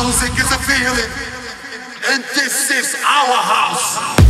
Music is a feeling, and this is our house.